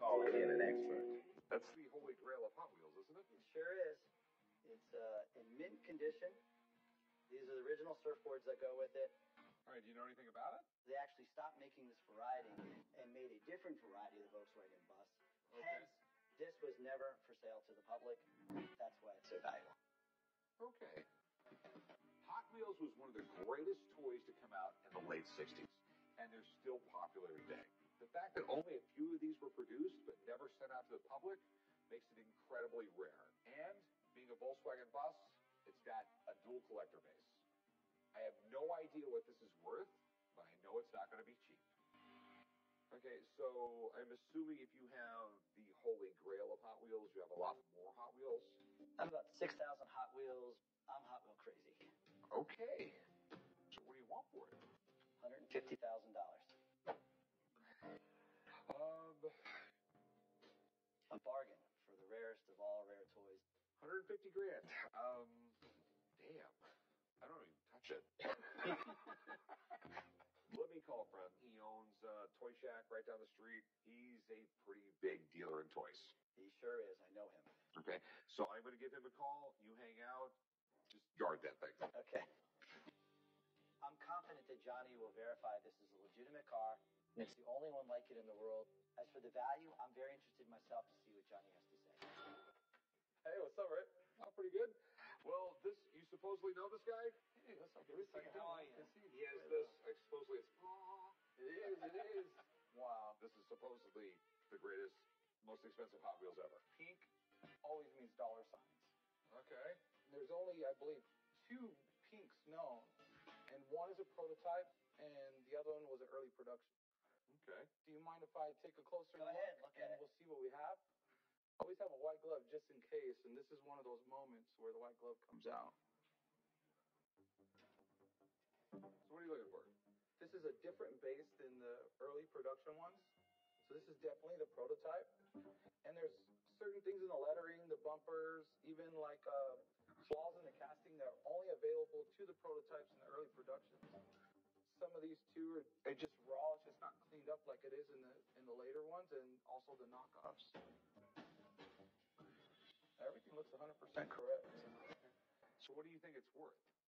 calling in an expert. That's the holy grail of Hot Wheels, isn't it? It sure is. It's in mint condition. These are the original surfboards that go with it. All right, do you know anything about it? They actually stopped making this variety and made a different variety of the Volkswagen Bus. Okay. Hence, this was never for sale to the public. That's why it's so valuable. Okay. Hot Wheels was one of the greatest toys to come out in the late 60s, and they're still popular today. The fact that only a few of these were produced but never sent out to the public makes it incredibly rare. And being a Volkswagen Bus, it's got a dual collector base. I have no idea what this is worth, but I know it's not going to be cheap. Okay, so I'm assuming if you have the holy grail of Hot Wheels, you have a lot more Hot Wheels? I have about 6,000 Hot Wheels. I'm Hot Wheel crazy. Okay. So what do you want for it? $150,000. A bargain for the rarest of all rare toys. 150 grand. Damn. I don't even touch it. Let me call a friend. He owns a toy shack right down the street. He's a pretty big dealer in toys. He sure is. I know him. Okay. So I'm going to give him a call. You hang out. Just guard that thing. Okay. I'm confident that Johnny will verify this is a legitimate car. It's the only one like it in the world. As for the value, I'm very interested myself to see what Johnny has to say. Hey, what's up, Rick? Oh, pretty good. Well, this, you supposedly know this guy? Hey, what's up, Rick? How are you? He has this, I supposedly it's, oh, it is. Wow. This is supposedly the greatest, most expensive Hot Wheels ever. Pink always means dollar signs. Okay. There's only, I believe, two pinks known, and one is a prototype, and the other one was an early production. Okay. Do you mind if I take a closer look? Go ahead, look at it. And we'll see what we have. I always have a white glove just in case, and this is one of those moments where the white glove comes out. So what are you looking for? This is a different base than the early production ones. So this is definitely the prototype. And there's certain things in the lettering, the bumpers, even like flaws in the casting that are only available to the prototypes in the early productions. Some of these two are just raw, it's just not cleaned up like it is in the later ones, and also the knockoffs. Everything looks 100% correct. So what do you think it's worth?